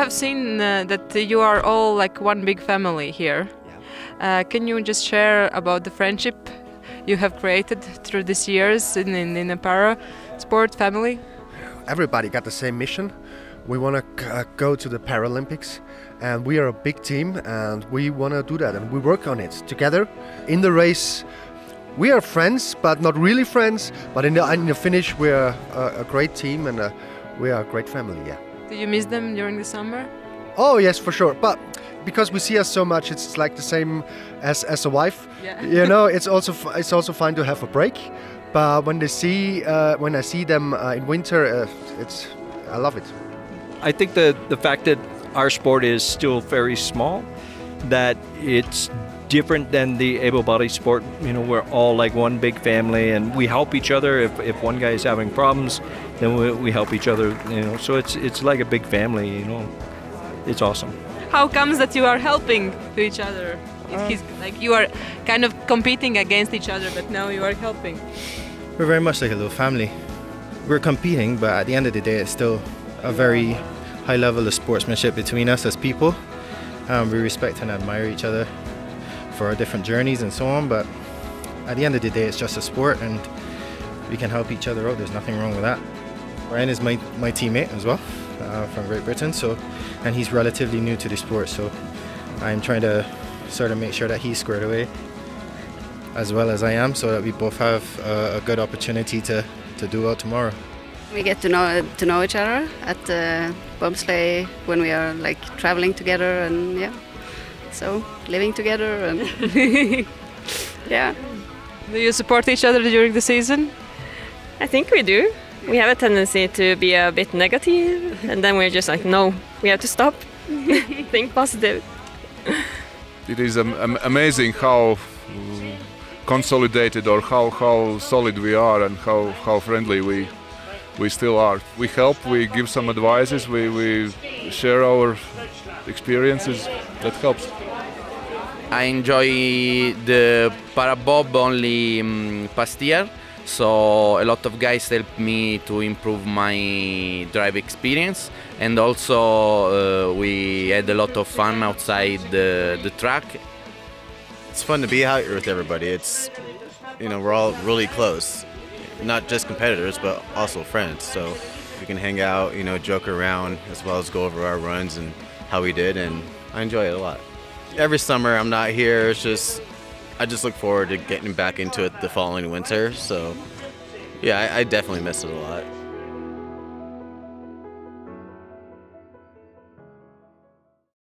have seen that you are all like one big family here. Yeah. Can you just share about the friendship you have created through these years in a para sport family? Everybody got the same mission. We want to go to the Paralympics, and we are a big team and we want to do that, and we work on it together. In the race we are friends, but not really friends, but in the finish we are a great team, and we are a great family, yeah. Do you miss them during the summer? Oh yes, for sure, but because we see us so much, it's like the same as a wife. Yeah. You know, it's also fine to have a break, but when they see when I see them in winter, I love it. I think the fact that our sport is still very small, that it's different than the able-bodied sport. You know, we're all like one big family, and we help each other. If one guy is having problems, then we help each other. You know, so it's like a big family. You know, it's awesome. How comes that you are helping to each other? It's like you are kind of competing against each other, but now you are helping. We're very much like a little family. We're competing, but at the end of the day, it's still a very high level of sportsmanship between us as people. We respect and admire each other for our different journeys and so on, but at the end of the day, it's just a sport, and we can help each other out. There's nothing wrong with that. Ryan is my teammate as well, from Great Britain, so, and he's relatively new to the sport, so I'm trying to sort of make sure that he's squared away as well as I am, so that we both have a good opportunity to do well tomorrow. We get to know each other at the bobsleigh when we are like traveling together, and yeah, so living together and yeah. Do you support each other during the season? I think we do. We have a tendency to be a bit negative, and then we're just like, no, we have to stop, think positive. It is amazing how consolidated or how solid we are, and how friendly we still are. We help, we give some advices, we share our experiences. That helps. I enjoy the Para Bob only past year, so a lot of guys helped me to improve my drive experience, and also we had a lot of fun outside the track. It's fun to be out here with everybody. It's, you know, we're all really close. Not just competitors, but also friends. So we can hang out, you know, joke around, as well as go over our runs and how we did, and I enjoy it a lot. Every summer I'm not here. It's just, I just look forward to getting back into it the following winter. So yeah, I definitely miss it a lot.